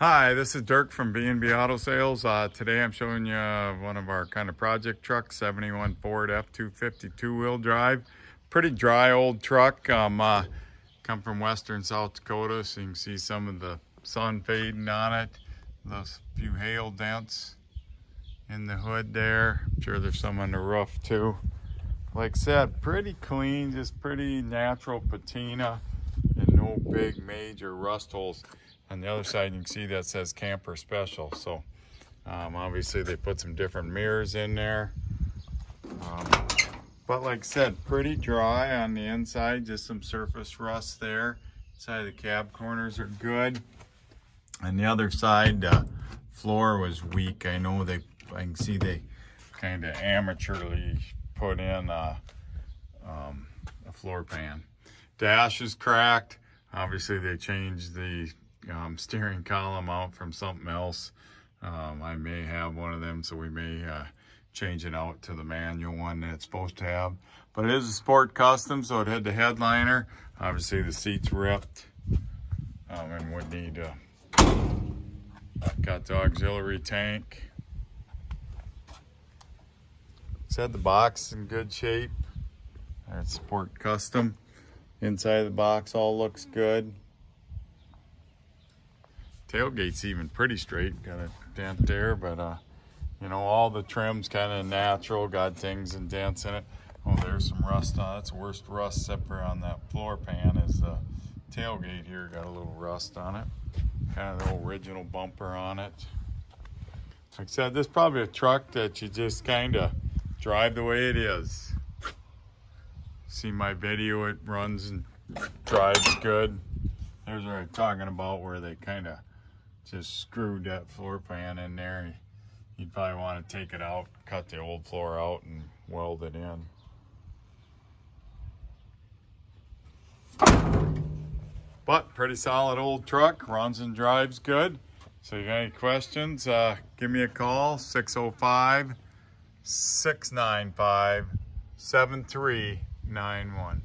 Hi, this is Dirk from B&B Auto Sales. Today I'm showing you one of our kind of project trucks, 71 Ford F250 two-wheel drive. Pretty dry old truck. Come from western South Dakota, so you can see some of the sun fading on it. Those few hail dents in the hood there. I'm sure there's some on the roof too. Like I said, pretty clean, just pretty natural patina and no big major rust holes. On the other side, you can see that says Camper Special. So obviously they put some different mirrors in there. But like I said, pretty dry on the inside, just some surface rust there. Inside the cab corners are good. On the other side, the floor was weak. I know I can see they kind of amateurly put in a floor pan. Dash is cracked. Obviously they changed the steering column out from something else. I may have one of them, so we may change it out to the manual one that it's supposed to have. But it is a sport custom, so it had the headliner. Obviously the seat's ripped and would need to cut the auxiliary tank. Said the box in good shape. That's sport custom. Inside of the box all looks good. Tailgate's even pretty straight, got a dent there, but you know, all the trim's kind of natural, got things and dents in it. Oh, there's some rust on it. It's the worst rust zipper on that floor pan is the tailgate here, got a little rust on it. Kind of the original bumper on it. Like I said, this is probably a truck that you just kind of drive the way it is. See my video, it runs and drives good. There's what I'm talking about, where they kind of just screwed that floor pan in there. You'd probably want to take it out, cut the old floor out, and weld it in. But pretty solid old truck, runs and drives good. So if you got any questions, give me a call, 605-695-7391.